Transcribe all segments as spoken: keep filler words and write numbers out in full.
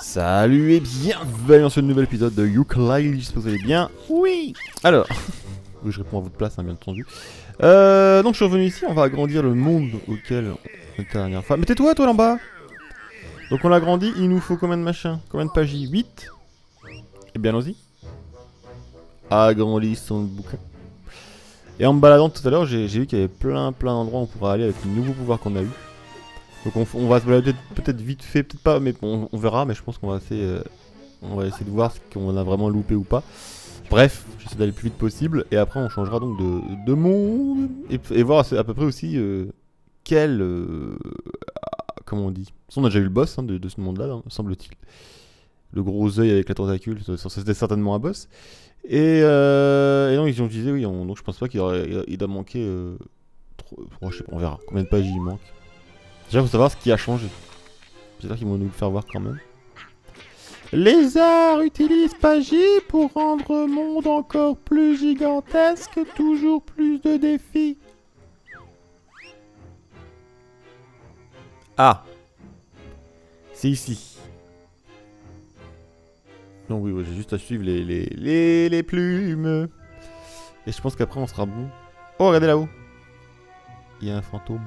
Salut et bienvenue dans ce nouvel épisode de Yooka-Laylee, j'espère que vous allez bien. Oui. Alors, je réponds à votre place, hein, bien entendu. Euh, donc je suis revenu ici, on va agrandir le monde auquel on était la dernière fois. Mais tais-toi, toi, toi là-bas. Donc on l'agrandit, il nous faut combien de machins? Combien de pages? huit. Eh bien allons-y. Agrandissons le bouquin. Et en me baladant tout à l'heure, j'ai vu qu'il y avait plein plein d'endroits où on pourra aller avec le nouveau pouvoir qu'on a eu. Donc on, on va se balader peut-être vite fait, peut-être pas, mais on, on verra, mais je pense qu'on va essayer, euh, on va essayer de voir ce qu'on a vraiment loupé ou pas. Bref, j'essaie d'aller le plus vite possible et après on changera donc de, de monde et, et voir à peu près aussi euh, quel... Euh, comment on dit? On a déjà eu le boss hein, de, de ce monde là, hein, semble-t-il. Le gros œil avec la tentacule, c'était certainement un boss. Et, euh, et donc ils ont dit oui, on, donc je pense pas qu'il doit manquer... Euh, trop, oh, je sais pas, on verra combien de pages il manque. Déjà faut savoir ce qui a changé. J'espère qu'ils vont nous le faire voir quand même. Les arts utilisent Pagi pour rendre le monde encore plus gigantesque, toujours plus de défis. Ah. C'est ici. Non oui, ouais, j'ai juste à suivre les, les, les, les plumes. Et je pense qu'après on sera bon. Oh regardez là-haut. Il y a un fantôme.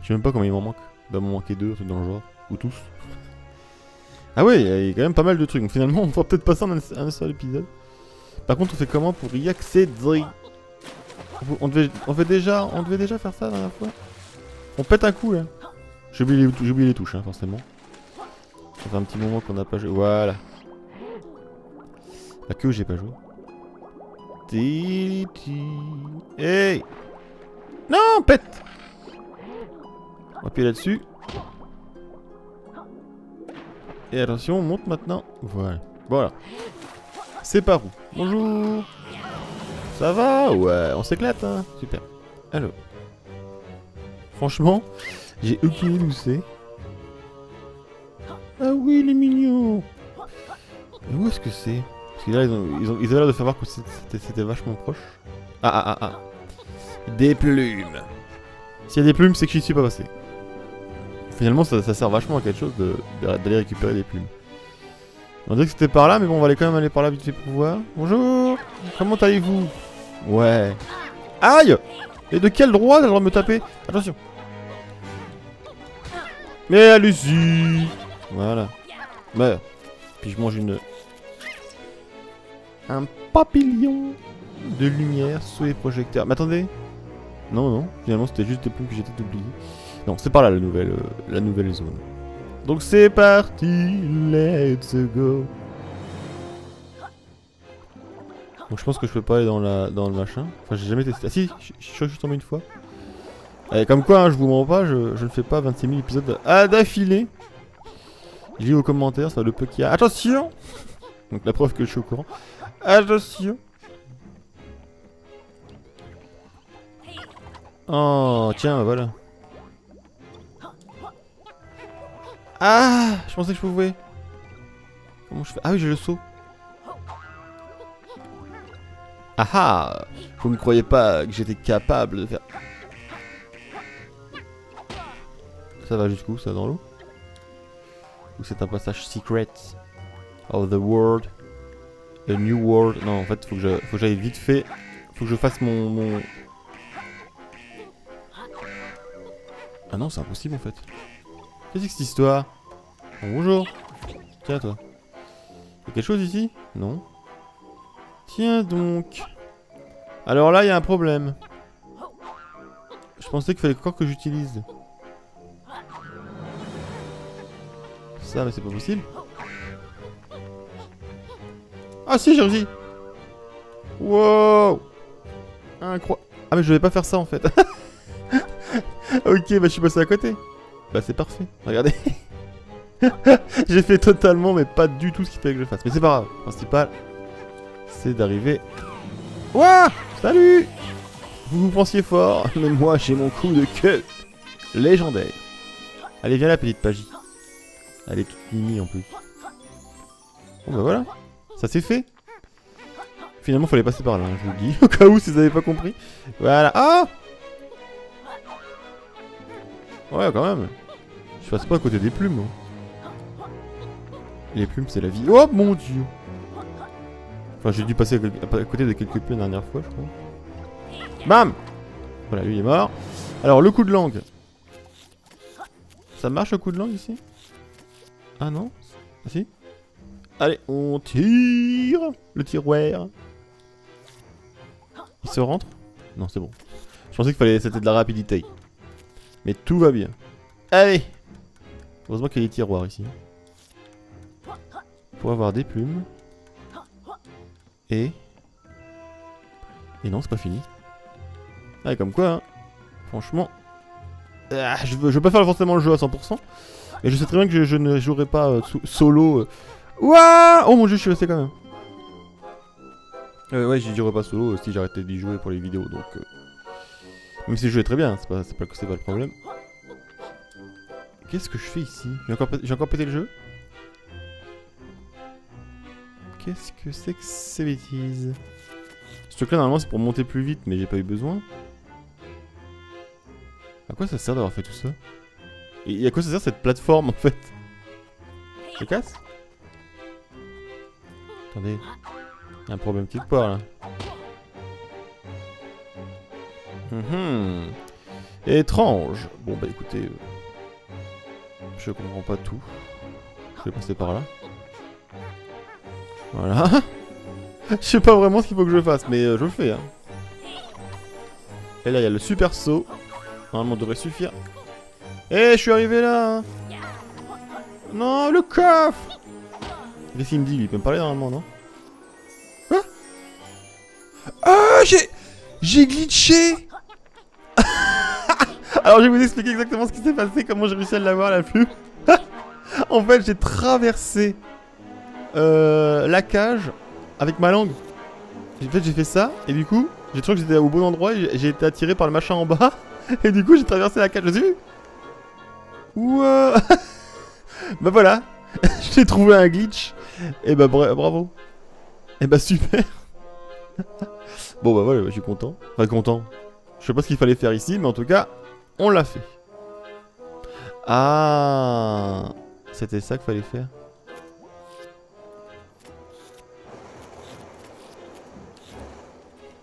Je sais même pas combien il m'en manque. Il doit m'en manquer deux, un truc dans le genre. Ou tous. Ah ouais, il y a quand même pas mal de trucs. Donc finalement, on va peut-être passer un, un seul épisode. Par contre, on fait comment pour y accéder? On devait, on fait déjà, on devait déjà faire ça la dernière fois. On pète un coup là. J'ai oublié, oublié les touches, hein, forcément. Ça fait un petit moment qu'on n'a pas joué. Voilà. La queue, j'ai pas joué. Hey. Non, pète. On appuie là-dessus. Et attention, on monte maintenant. Voilà. Voilà. C'est par où? Bonjour. Ça va? Ouais, on s'éclate, hein. Super. Alors. Franchement, j'ai aucune idée où c'est. Ah oui, les mignons. Mais où est-ce que c'est? Parce que là, ils ont, ils ont, ils avaient l'air de savoir que c'était vachement proche. Ah ah ah ah. Des plumes. S'il y a des plumes, c'est que j'y suis pas passé. Finalement ça, ça sert vachement à quelque chose d'aller de, de, récupérer des plumes. On dirait que c'était par là mais bon on va aller quand même aller par là vite fait pour voir. Bonjour. Comment allez-vous? Ouais. Aïe. Et de quel droit j'ai le droit de me taper? Attention. Mais allez-y. Voilà. Meurs. Puis je mange une... Un papillon de lumière sous les projecteurs. Mais attendez. Non non. Finalement c'était juste des plumes que j'étais oublié. Non, c'est par là la nouvelle, euh, la nouvelle zone. Donc c'est parti, let's go. Donc je pense que je peux pas aller dans, la, dans le machin. Enfin, j'ai jamais testé. Ah si, je, je, je suis tombé une fois. Et comme quoi, hein, je vous mens pas, je, je ne fais pas vingt-six mille épisodes à d'affilée. Je lis aux commentaires, ça va le peu qu'il y a. Attention. Donc la preuve que je suis au courant. Attention. Oh, tiens, voilà. Ah, je pensais que je pouvais. Comment je fais? Ah oui, j'ai le saut. Ah ah. Vous ne croyez pas que j'étais capable de faire... Ça va jusqu'où, ça, dans l'eau? Ou c'est un passage secret of the world? The new world? Non, en fait, faut que j'aille vite fait. Faut que je fasse mon... mon... Ah non, c'est impossible, en fait. Qu'est-ce que c'est cette histoire? Oh, bonjour. Tiens toi. Y'a quelque chose ici? Non. Tiens donc. Alors là il y a un problème. Je pensais qu'il fallait encore que j'utilise. Ça mais c'est pas possible. Ah si j'ai réussi. Wow. Incroyable. Ah mais je vais pas faire ça en fait. Ok bah je suis passé à côté. Bah c'est parfait, regardez. J'ai fait totalement mais pas du tout ce qu'il fallait que je fasse. Mais c'est pas grave, le principal c'est d'arriver. Ouah. Salut. Vous vous pensiez fort, mais moi j'ai mon coup de queue légendaire. Allez viens là petite Pagi. Elle est toute mimi en plus. Bon bah voilà, ça c'est fait. Finalement fallait passer par là, hein, je vous le dis. Au cas où si vous avez pas compris. Voilà, ah. Ouais quand même. Je passe pas à côté des plumes. Les plumes, c'est la vie. Oh mon dieu! Enfin, j'ai dû passer à côté de quelques plumes la dernière fois, je crois. Bam! Voilà, lui, il est mort. Alors, le coup de langue. Ça marche, le coup de langue, ici? Ah non? Ah si? Allez, on tire! Le tiroir. Il se rentre? Non, c'est bon. Je pensais qu'il fallait... C'était de la rapidité. Mais tout va bien. Allez! Heureusement qu'il y a des tiroirs, ici. Pour avoir des plumes. Et... Et non, c'est pas fini. Ah, comme quoi, hein. Franchement... Ah, je, veux, je veux pas faire forcément le jeu à cent pour cent. Mais je sais très bien que je, je ne jouerai pas euh, so solo. Euh... Ouah. Oh mon dieu, je suis resté quand même. Euh, ouais, je jouerai pas solo euh, si j'arrêtais d'y jouer pour les vidéos. Donc, euh... Même si je jouais très bien, hein, c'est pas, pas, pas le problème. Qu'est-ce que je fais ici? J'ai encore, encore pété le jeu? Qu'est-ce que c'est que ces bêtises? Ce truc là normalement c'est pour monter plus vite mais j'ai pas eu besoin. À quoi ça sert d'avoir fait tout ça? Et à quoi ça sert cette plateforme en fait? Je casse? Attendez. Y a un problème quelque part là. Hum-hum. Étrange. Bon bah écoutez. Euh... Je comprends pas tout. Je vais passer par là. Voilà. Je sais pas vraiment ce qu'il faut que je fasse, mais euh, je le fais. Hein. Et là, il y a le super saut. Normalement, devrait suffire. Eh, je suis arrivé là. Non, le coffre. Qu'est-ce qu'il me dit? Il peut me parler normalement, non? Quoi? Ah, j'ai... J'ai glitché. Alors, je vais vous expliquer exactement ce qui s'est passé, comment j'ai réussi à l'avoir la plume. En fait, j'ai traversé... Euh, la cage avec ma langue. En fait j'ai fait ça et du coup j'ai trouvé que j'étais au bon endroit et j'ai été attiré par le machin en bas et du coup j'ai traversé la cage. J'ai vu. Ouah. Bah voilà. J'ai trouvé un glitch. Et bah bra bravo. Et bah super. Bon bah voilà, ouais, je suis content. Enfin content. Je sais pas ce qu'il fallait faire ici mais en tout cas on l'a fait. Ah. C'était ça qu'il fallait faire.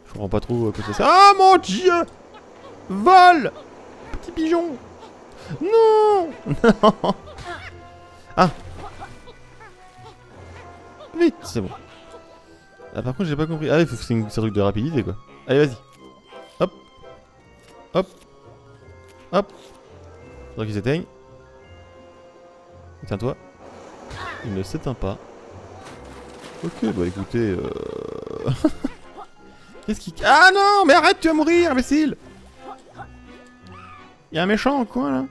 Je comprends pas trop que ça sert. Ah mon dieu! Vol! Petit pigeon! Non! Non! Ah! Vite, c'est bon. Ah, par contre, j'ai pas compris. Ah, il faut que c'est un truc de rapidité quoi. Allez, vas-y. Hop! Hop! Hop! Faudrait qu'il s'éteigne. Éteins-toi. Il ne s'éteint pas. Ok, bah écoutez. Euh... Qu'est-ce qui... Ah non, mais arrête, tu vas mourir, imbécile! Y'a un méchant en coin, là.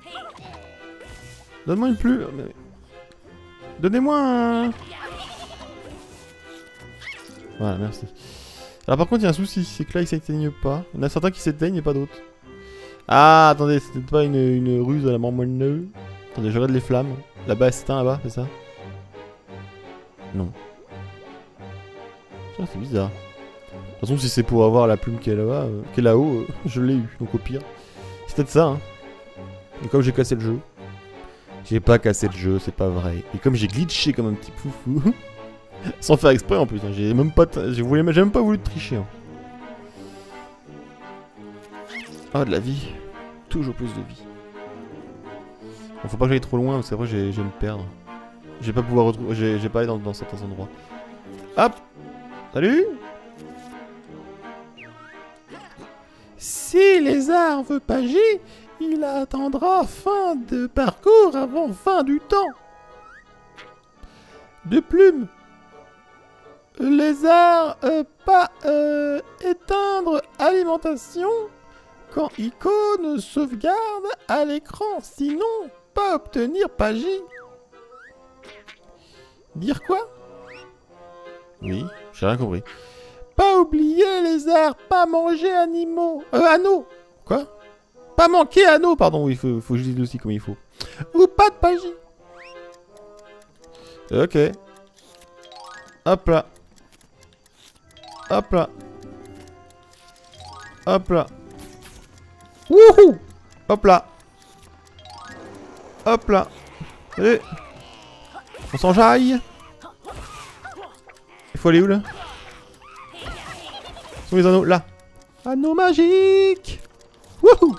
Donne-moi une plume. Donnez-moi un... Voilà, merci. Alors par contre, il y a un souci, c'est que là, il s'éteigne pas. Il y en a certains qui s'éteignent et pas d'autres. Ah, attendez, c'était pas une, une ruse à la mort moelle. Attendez, je regarde les flammes. Là-bas, c'est un là-bas, c'est ça? Non. C'est bizarre. De toute façon, si c'est pour avoir la plume qui est là-bas, euh, qui est là-haut, euh, je l'ai eu, donc au pire. C'est peut-être ça, hein. Et comme j'ai cassé le jeu. J'ai pas cassé le jeu, c'est pas vrai. Et comme j'ai glitché comme un petit poufou. Sans faire exprès en plus, hein, j'ai même pas j'ai même pas voulu tricher. Hein. Ah, de la vie. Toujours plus de vie. Bon, faut pas que j'aille trop loin, parce qu'après, je vais me perdre. Je vais pas pouvoir retrouver. Je vais pas aller dans, dans certains endroits. Hop! Salut! Si Lézard veut pager, il attendra fin de parcours avant fin du temps. De plumes. Lézard euh, pas euh, éteindre alimentation quand icône sauvegarde à l'écran, sinon pas obtenir pagé. Dire quoi? Oui, j'ai rien compris. Pas oublier lézard, pas manger animaux. Euh, anneaux. Quoi? Pas manquer anneaux, pardon, il faut, faut que je dise aussi comme il faut. Ou pas de pagis. Ok. Hop là. Hop là. Hop là. Wouhou. Hop là. Hop là. Allez. On s'enjaille. faut aller où là? Où sont les anneaux? Là. Anneau magique. Wouhou.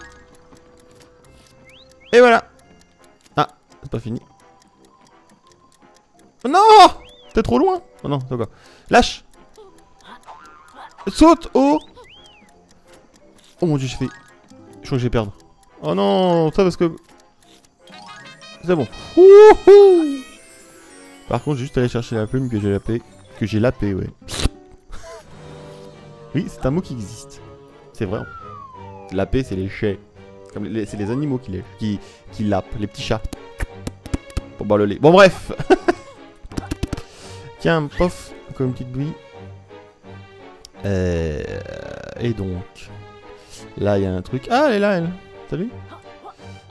Et voilà. Ah, c'est pas fini. Oh non, t'es trop loin. Oh non, d'accord. Lâche. Saute. Oh. Oh mon dieu, j'ai fait... Je crois que j'ai perdu. Oh non, ça parce que... C'est bon. Wouhou. Par contre, j'ai juste allé chercher la plume que j'ai lapée. Que j'ai lapée, ouais. Oui, c'est un mot qui existe. C'est vrai. Lapée, c'est les chais. Comme les, c'est les animaux qui, les, qui, qui lapent. Les petits chats. Pour boire le lait. Bon, bref. Tiens, pof. Comme une petite bouille. Euh, et donc... Là, il y a un truc. Ah, elle est là, elle. T'as vu?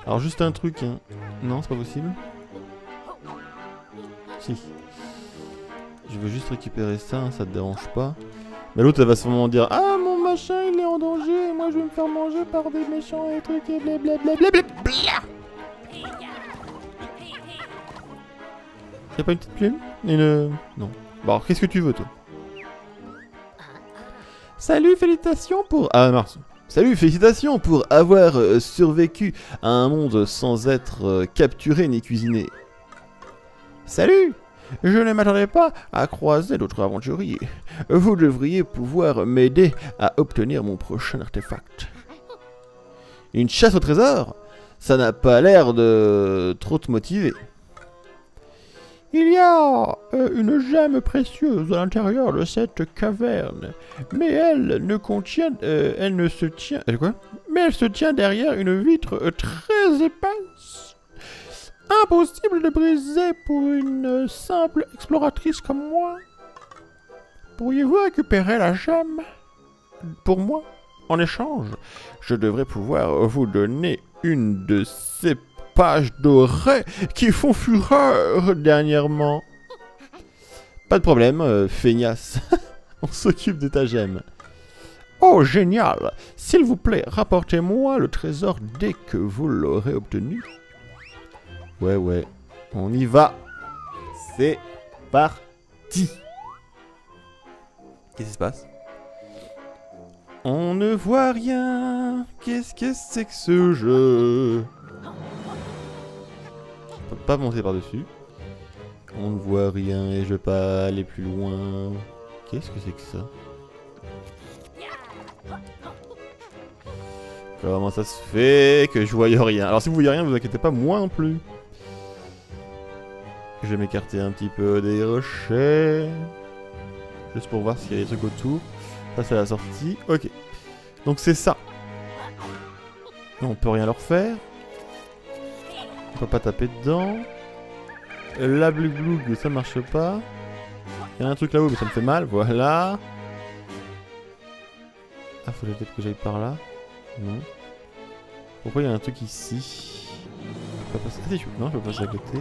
Alors, juste un truc. Hein. Non, c'est pas possible. Si. Je veux juste récupérer ça, hein, ça te dérange pas. Mais l'autre, elle va sûrement dire « Ah, mon machin, il est en danger, et moi, je vais me faire manger par des méchants et trucs et blablabla. » Y'a pas une petite plume? Une... Non. Bon, alors, qu'est-ce que tu veux, toi? Salut, félicitations pour... Ah, Mars. Salut, félicitations pour avoir euh, survécu à un monde sans être euh, capturé ni cuisiné. Salut! Je ne m'attendais pas à croiser d'autres aventuriers. Vous devriez pouvoir m'aider à obtenir mon prochain artefact. Une chasse au trésor? Ça n'a pas l'air de trop te motiver. Il y a euh, une gemme précieuse à l'intérieur de cette caverne, mais elle ne contient, euh, elle ne se tient, elle quoi? Mais elle se tient derrière une vitre euh, très épaisse. Impossible de briser pour une simple exploratrice comme moi. Pourriez-vous récupérer la gemme pour moi? En échange, je devrais pouvoir vous donner une de ces pages dorées qui font fureur dernièrement. Pas de problème, euh, feignasse. On s'occupe de ta gemme. Oh, génial! S'il vous plaît, rapportez-moi le trésor dès que vous l'aurez obtenu. Ouais, ouais, on y va. C'est parti. Qu'est-ce qui se passe? On ne voit rien. Qu'est-ce que c'est que ce jeu? On peut pas monter par-dessus. On ne voit rien et je vais pas aller plus loin. Qu'est-ce que c'est que ça? Comment ça se fait que je voyais rien? Alors si vous voyez rien, vous inquiétez pas, moi non plus. Je vais m'écarter un petit peu des rochers. Juste pour voir s'il y a des trucs autour. Ça, c'est la sortie. Ok. Donc, c'est ça. Non, on peut rien leur faire. On peut pas taper dedans. La blue blue, ça marche pas. Il y a un truc là-haut, mais ça me fait mal. Voilà. Ah, faut peut-être que j'aille par là. Non. Pourquoi il y a un truc ici? Je peux pas passer. Ah, si, je peux... Non, je peux passer à côté.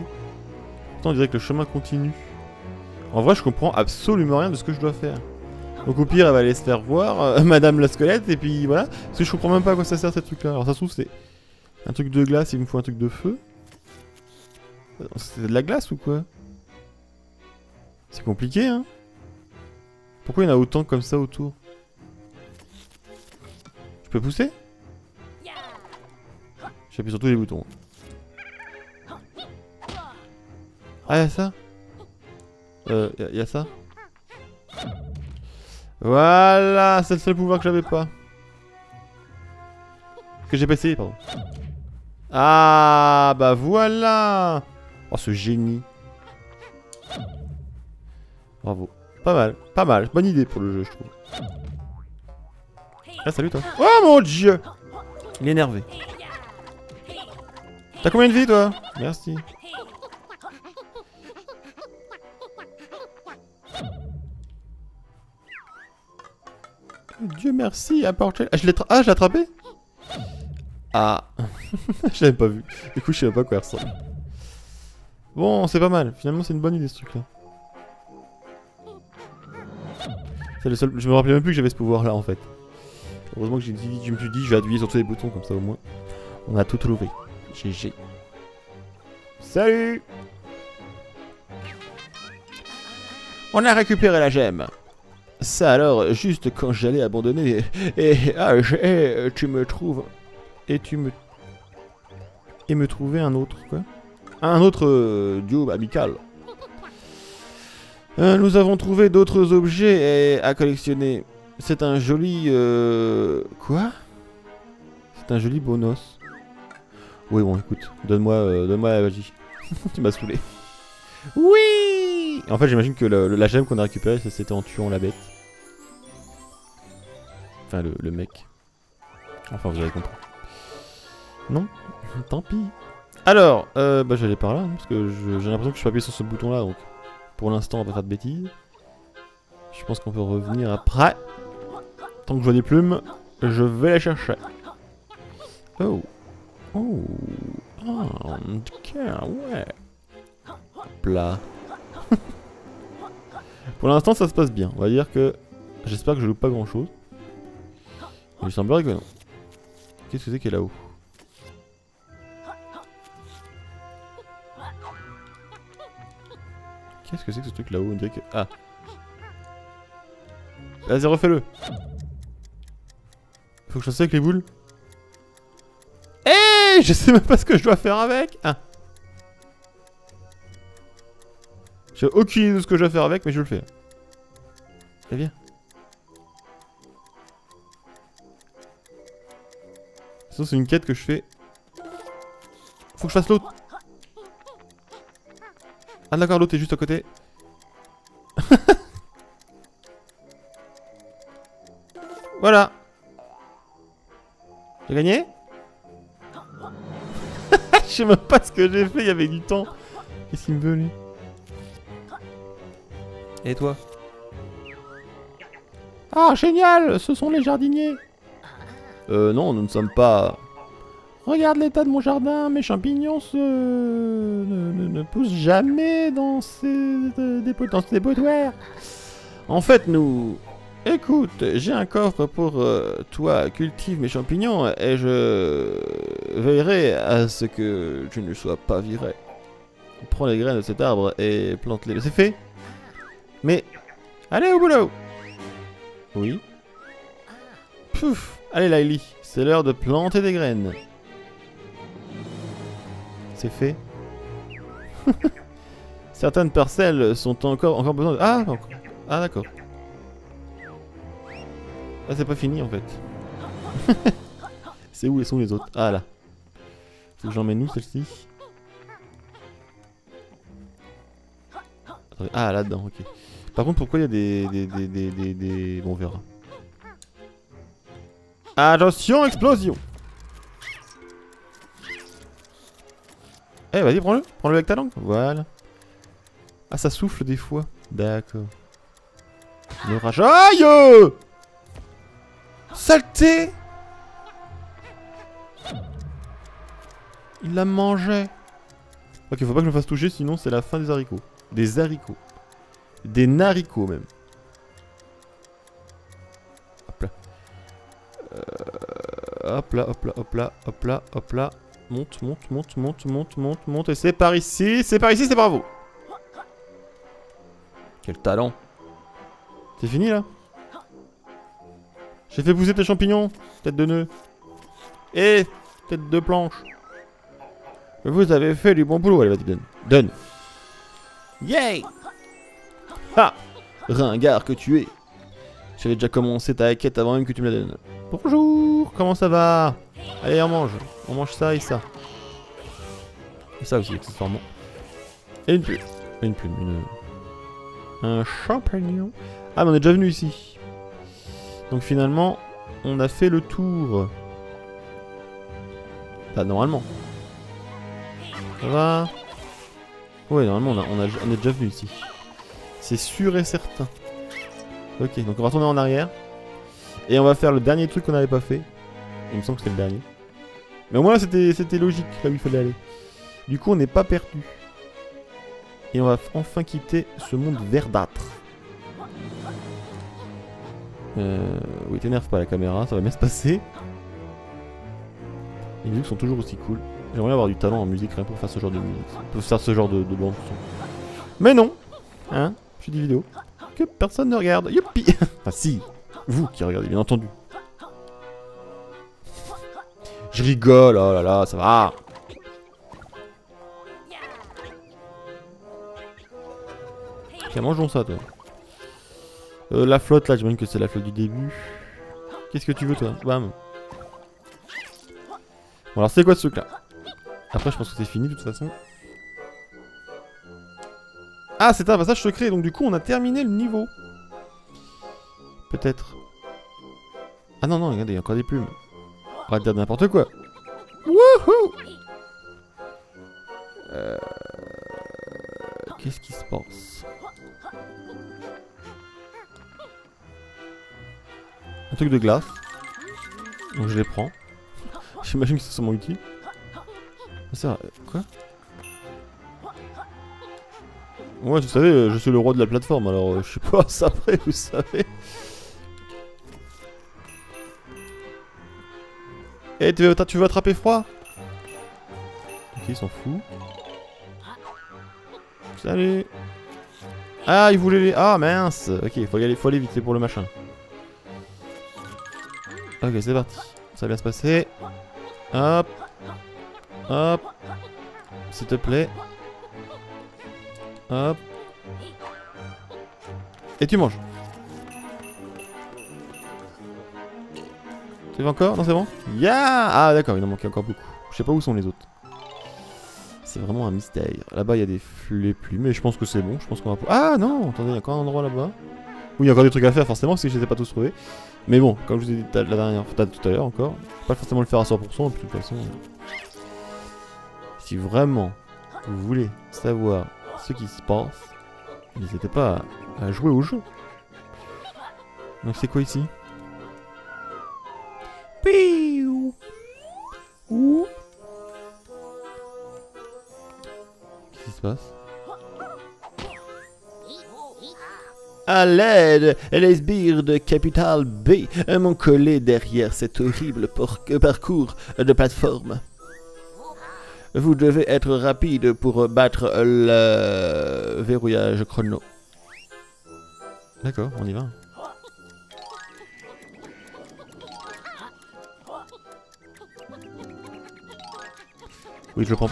On dirait que le chemin continue. En vrai, je comprends absolument rien de ce que je dois faire. Donc au pire, elle va aller se faire voir, euh, Madame la squelette, et puis voilà. Parce que je comprends même pas à quoi ça sert, ce truc-là. Alors ça se trouve, c'est un truc de glace, il me faut un truc de feu. C'est de la glace ou quoi? C'est compliqué, hein? Pourquoi il y en a autant comme ça autour? Je peux pousser? J'appuie sur tous les boutons. Ah, y'a ça? Euh, y'a y a ça? Voilà, c'est le seul pouvoir que j'avais pas. Que j'ai pas essayé, pardon. Ah, bah voilà! Oh, ce génie. Bravo. Pas mal, pas mal. Bonne idée pour le jeu, je trouve. Ah, salut toi. Oh mon dieu! Il est énervé. T'as combien de vie, toi? Merci. Dieu merci, apportez... Ah, je l'ai tra... ah, attrapé. Ah, je l'avais pas vu. Du coup, je savais pas quoi ça. Bon, c'est pas mal. Finalement, c'est une bonne idée, ce truc-là. C'est le seul... Je me rappelais même plus que j'avais ce pouvoir-là, en fait. Heureusement que j'ai dit... je me suis dit, je vais appuyer sur tous les boutons, comme ça, au moins. On a tout trouvé. G G. Salut! On a récupéré la gemme. Ça alors, juste quand j'allais abandonner. Et, et, ah, et tu me trouves... Et tu me... Et me trouver un autre, quoi. Un autre euh, duo amical. Euh, nous avons trouvé d'autres objets à collectionner. C'est un joli... Euh... Quoi? C'est un joli bonus. Oui, bon, écoute. Donne-moi euh, donne-moi la magie. Tu m'as saoulé. Oui. En fait, j'imagine que le, le, la gemme qu'on a récupérée, c'était en tuant la bête. Enfin, le, le mec. Enfin, vous avez compris. Non. Tant pis. Alors, euh, bah j'allais par là, hein, parce que j'ai l'impression que je suis appuyé sur ce bouton-là, donc... Pour l'instant, on va faire de bêtises. Je pense qu'on peut revenir après. Tant que je vois des plumes, je vais les chercher. Oh. Oh. Oh, ok, ouais. Hop là. Pour l'instant, ça se passe bien. On va dire que... J'espère que je loupe pas grand-chose. Il semblerait que non. Qu'est-ce que c'est qui est là-haut? Qu'est-ce que c'est que ce truc là-haut? On dirait que... Ah. Vas-y, refais-le. Faut que je fasse ça avec les boules. Eh hey, je sais même pas ce que je dois faire avec. Ah. J'ai aucune idée de ce que je dois faire avec, mais je le fais. Allez, viens. Sinon, c'est une quête que je fais. Faut que je fasse l'autre. Ah d'accord, l'autre est juste à côté. Voilà. J'ai gagné. Je sais même pas ce que j'ai fait, il y avait du temps. Qu'est-ce qu'il me veut lui? Et toi? Ah génial, ce sont les jardiniers. Euh non, nous ne sommes pas... Regarde l'état de mon jardin, mes champignons se... ne, ne, ne poussent jamais dans ces dépotoirs. En fait, nous... Écoute, j'ai un coffre pour euh, toi, cultive mes champignons et je veillerai à ce que tu ne sois pas viré. Prends les graines de cet arbre et plante-les. C'est fait. Mais... Allez au boulot. Oui. Pouf. Allez Laylee, c'est l'heure de planter des graines. C'est fait. Certaines parcelles sont encore, encore besoin de... Ah, ah d'accord. Ah, c'est pas fini en fait. C'est où et sont les autres? Ah là. Faut que j'emmène où celle-ci? Ah, là-dedans, ok. Par contre, pourquoi il y a des... des, des, des, des, des... Bon, on verra. Attention, explosion! Eh hey, vas-y, prends-le, prends-le avec ta langue, voilà. Ah, ça souffle des fois, d'accord. Le rage... Aïe! Saleté! Il la mangeait. Ok, faut pas que je me fasse toucher, sinon c'est la fin des haricots. Des haricots. Des naricots même. Hop là. Euh, hop là, hop là, hop là, hop là, hop là. Monte, monte, monte, monte, monte, monte, monte, et c'est par ici, c'est par ici, c'est bravo. Quel talent. C'est fini là? J'ai fait pousser tes champignons, tête de nœud. Et tête de planche. Vous avez fait du bon boulot, allez vas-y donne. Donne. Yay! Ha! Ringard que tu es. J'avais déjà commencé ta quête avant même que tu me la donnes. Bonjour, comment ça va? Allez, on mange. On mange ça et ça. Et ça aussi, accessoirement. Et une plume. Et une plume. Une... Un champignon. Ah, mais on est déjà venu ici. Donc finalement, on a fait le tour. Bah, normalement. Ça va. Ouais, normalement, on, a, on, a, on est déjà venu ici. C'est sûr et certain. Ok, donc on va retourner en arrière. Et on va faire le dernier truc qu'on n'avait pas fait. Il me semble que c'était le dernier. Mais au moins c'était logique là où il fallait aller. Du coup on n'est pas perdu. Et on va enfin quitter ce monde verdâtre. Euh, oui, t'énerve pas la caméra, ça va bien se passer. Les musiques sont toujours aussi cool. J'aimerais avoir du talent en musique rien pour faire ce genre de musique. Pour faire ce genre de, de bande son. Mais non. Hein. Je fais des vidéos que personne ne regarde. Youpi. Enfin si, vous qui regardez bien entendu. Je rigole, oh là là, ça va. Tiens, mangeons ça toi. Euh, la flotte là, j'imagine que c'est la flotte du début. Qu'est-ce que tu veux toi? Bam. Bon alors c'est quoi ce truc là? Après je pense que c'est fini de toute façon. Ah c'est un passage secret, donc du coup on a terminé le niveau. Peut-être. Ah non non, regardez, il y a encore des plumes. On va dire n'importe quoi. Wouhou. Euh... Qu'est-ce qui se passe? Un truc de glace. Donc je les prends. J'imagine que c'est sûrement utile. Ça, quoi? Ouais, vous savez, je suis le roi de la plateforme, alors je sais pas ça après, vous savez. Eh, hey, tu, tu veux attraper froid? Ok, il s'en fout. Salut. Ah, il voulait les... Ah, mince. Ok, faut y aller, faut aller vite, c'est pour le machin. Ok, c'est parti. Ça va bien se passer. Hop. Hop. S'il te plaît. Hop. Et tu manges. Tu veux encore? Non, c'est bon? Yeah. Ah, d'accord, il en manquait encore beaucoup. Je sais pas où sont les autres. C'est vraiment un mystère. Là-bas, il y a des flux plumes, mais je pense que c'est bon. Je pense qu'on va... Ah non, attendez, il y a encore un endroit là-bas. Oui, il y a encore des trucs à faire, forcément, parce que je les ai pas tous trouvés. Mais bon, comme je vous ai dit la dernière fois, tout à l'heure encore, je vais pas forcément le faire à cent pour cent, de toute façon. Si vraiment vous voulez savoir ce qui se passe, n'hésitez pas à jouer au jeu. Donc c'est quoi ici? Piou. Ouh. Qu'est-ce qui se passe? À l'aide, les sbires de Capital B m'ont collé derrière cet horrible parcours de plateforme. Vous devez être rapide pour battre le verrouillage chrono. D'accord, on y va. Oui, je le prends.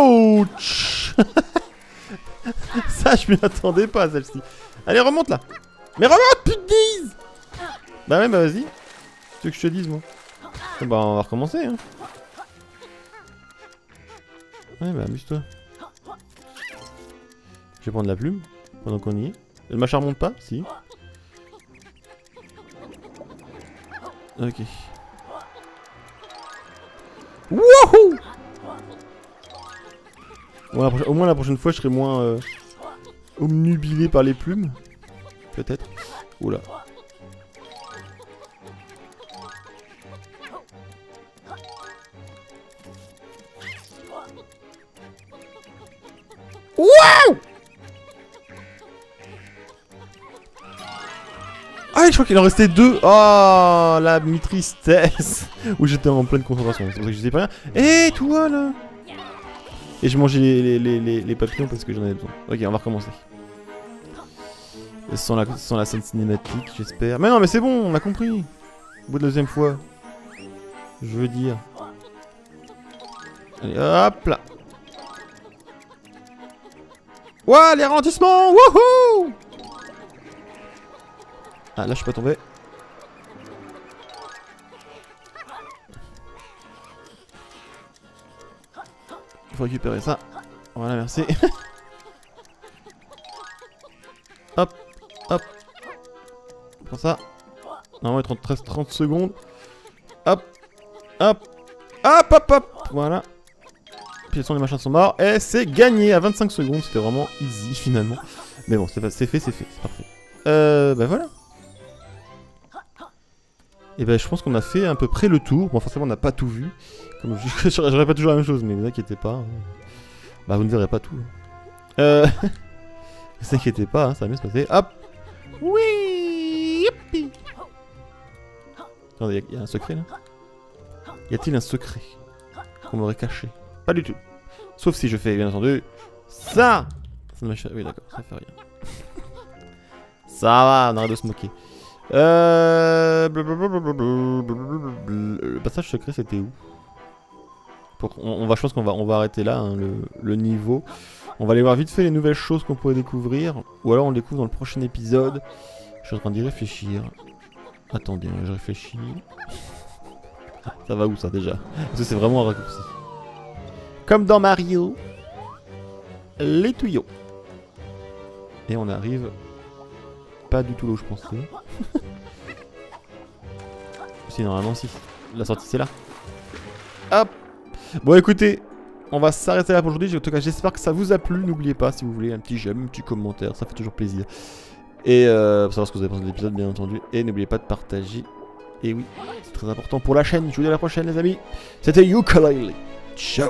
Ouch. Ça, je m'y attendais pas, celle-ci. Allez, remonte là. Mais remonte, putain de dise. Bah ouais, bah vas-y. Tu veux que je te dise, moi? Bah on va recommencer, hein. Ouais, bah amuse-toi. Je vais prendre la plume, pendant qu'on y est. Le machin remonte pas? Si. Ok. Wouhou! Bon, au moins la prochaine fois, je serai moins... Euh... omnubilé par les plumes, peut-être. Oula. Waouh! Ah, je crois qu'il en restait deux. Oh, la mi-tristesse. Où j'étais en pleine concentration. C'est pour ça que je disais pas rien. Eh, toi là. Et je mangeais les, les, les, les, les papillons parce que j'en avais besoin. Ok, on va recommencer. Sans la, sans la scène cinématique, j'espère. Mais non, mais c'est bon, on a compris. Au bout de la deuxième fois. Je veux dire. Allez, hop là. Ouah, les ralentissements. Wouhou. Ah, là, je suis pas tombé. Faut récupérer ça. Voilà, merci. Hop, hop. Prends ça. Normalement, trente secondes. Hop, hop, hop, hop, hop. Voilà. Puis les machins sont morts. Et c'est gagné à vingt-cinq secondes. C'était vraiment easy finalement. Mais bon, c'est fait, c'est fait, c'est parfait. Euh, bah voilà. Et ben, je pense qu'on a fait à peu près le tour. Bon, forcément, on n'a pas tout vu. Comme je, je, je répète toujours la même chose, mais ne vous inquiétez pas. Bah, vous ne verrez pas tout. Euh. Ne vous inquiétez pas, hein, ça va mieux se passer. Hop. Oui. Youpi. Attendez, il y, y a un secret là? Y a-t-il un secret qu'on m'aurait caché? Pas du tout. Sauf si je fais, bien entendu, ça. Ça ne m'achète. Oui, d'accord, ça fait rien. Ça va, on arrête de se moquer. Euh... Le passage secret, c'était où? Pour... on, on va, je pense qu'on va, on va arrêter là, hein, le, le niveau. On va aller voir vite fait les nouvelles choses qu'on pourrait découvrir. Ou alors on le découvre dans le prochain épisode. Je suis en train d'y réfléchir. Attendez, je réfléchis. Ça va où ça déjà? Parce que c'est vraiment un raccourci. Comme dans Mario. Les tuyaux. Et on arrive... pas du tout là où je pensais. Si, normalement si. La sortie c'est là. Hop. Bon écoutez, on va s'arrêter là pour aujourd'hui. En tout cas j'espère que ça vous a plu. N'oubliez pas si vous voulez un petit j'aime, un petit commentaire. Ça fait toujours plaisir. Et euh, pour savoir ce que vous avez pensé de l'épisode bien entendu. Et n'oubliez pas de partager. Et oui, c'est très important pour la chaîne. Je vous dis à la prochaine les amis. C'était Yooka-Laylee. Ciao.